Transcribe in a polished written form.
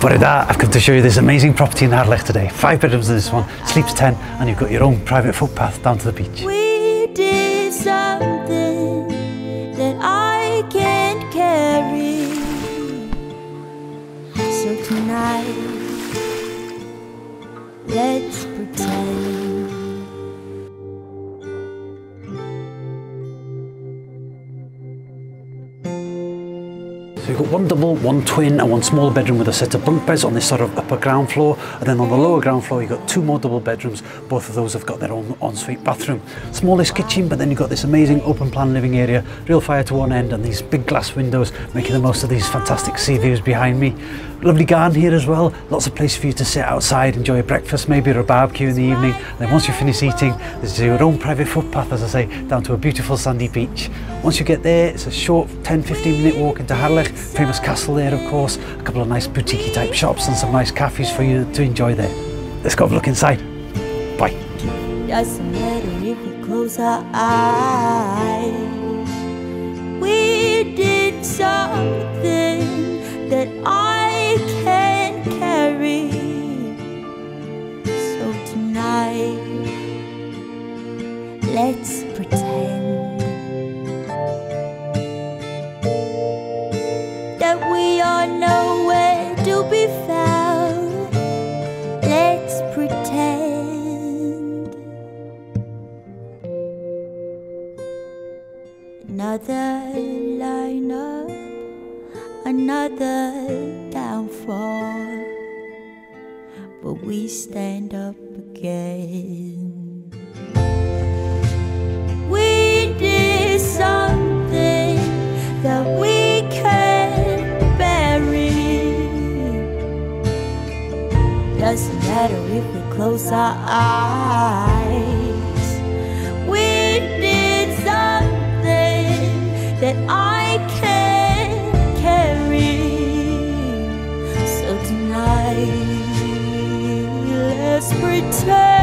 For that, I've come to show you this amazing property in Harlech today. 5 bedrooms in this one, sleeps 10, and you've got your own private footpath down to the beach. We did something that I can't carry. So tonight, let's pretend. We've got one double, one twin and one smaller bedroom with a set of bunk beds on this sort of upper ground floor, and then on the lower ground floor you've got 2 more double bedrooms. Both of those have got their own ensuite bathroom. Smallest kitchen, but then you've got this amazing open plan living area, real fire to one end and these big glass windows making the most of these fantastic sea views behind me. Lovely garden here as well, lots of place for you to sit outside, enjoy a breakfast maybe, or a barbecue in the evening, and then once you finish eating there's your own private footpath, as I say, down to a beautiful sandy beach. Once you get there it's a short 10–15 minute walk into Harlech. Famous castle there, of course, a couple of nice boutique-y type shops and some nice cafes for you to enjoy there. Let's go have a look inside. Bye. Doesn't matter if we close our eyes. We did something that I can't carry. So tonight, let's pretend. Another line up, another downfall, but we stand up again. We did something that we can't bury. Doesn't matter if we close our eyes. We did something that I can't carry. So tonight, let's pretend.